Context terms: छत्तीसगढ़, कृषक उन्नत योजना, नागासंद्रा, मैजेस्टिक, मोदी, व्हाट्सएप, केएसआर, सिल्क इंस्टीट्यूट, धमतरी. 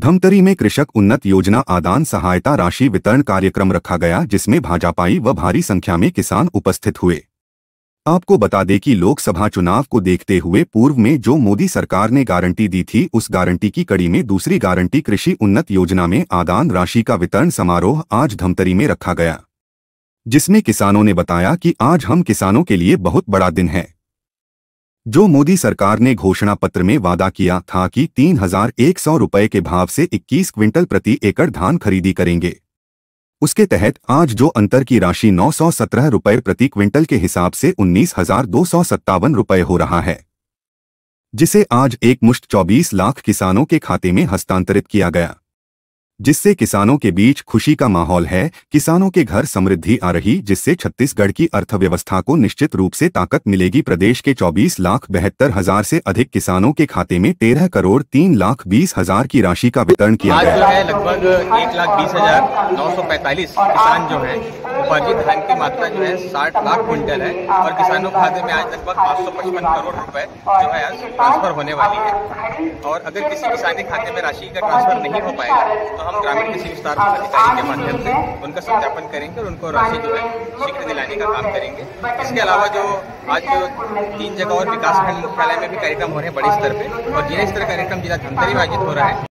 धमतरी में कृषक उन्नत योजना आदान सहायता राशि वितरण कार्यक्रम रखा गया, जिसमें भाजपाई व भारी संख्या में किसान उपस्थित हुए। आपको बता दें कि लोकसभा चुनाव को देखते हुए पूर्व में जो मोदी सरकार ने गारंटी दी थी, उस गारंटी की कड़ी में दूसरी गारंटी कृषि उन्नत योजना में आदान राशि का वितरण समारोह आज धमतरी में रखा गया, जिसमें किसानों ने बताया कि आज हम किसानों के लिए बहुत बड़ा दिन है। जो मोदी सरकार ने घोषणा पत्र में वादा किया था कि 3,100 रुपये के भाव से 21 क्विंटल प्रति एकड़ धान खरीदी करेंगे, उसके तहत आज जो अंतर की राशि 917 रुपये प्रति क्विंटल के हिसाब से 19,257 रुपये हो रहा है, जिसे आज एकमुश्त 24 लाख किसानों के खाते में हस्तांतरित किया गया, जिससे किसानों के बीच खुशी का माहौल है। किसानों के घर समृद्धि आ रही, जिससे छत्तीसगढ़ की अर्थव्यवस्था को निश्चित रूप से ताकत मिलेगी। प्रदेश के 24,72,000 से अधिक किसानों के खाते में 13,03,20,000 की राशि का वितरण किया गया। आज जो है लगभग 1,20,945 किसान जो है उपार्जित धान की मात्रा जो है 60 लाख क्विंटल है और किसानों के खाते में आज लगभग 555 करोड़ रुपए जो है आज ट्रांसफर होने वाली है। और अगर किसी किसान के खाते में राशि का ट्रांसफर नहीं हो पाएगा तो हम ग्रामीण कृषि विस्तार अधिकारी के माध्यम से उनका सत्यापन करेंगे और उनको राशि जो है शीघ्र दिलाने का काम करेंगे। इसके अलावा जो आज 3 जगह और विकासखंड मुख्यालय में भी कार्यक्रम हो रहे हैं बड़े स्तर पे, और जिला स्तर कार्यक्रम जिला धमतरी में आयोजित हो रहा है।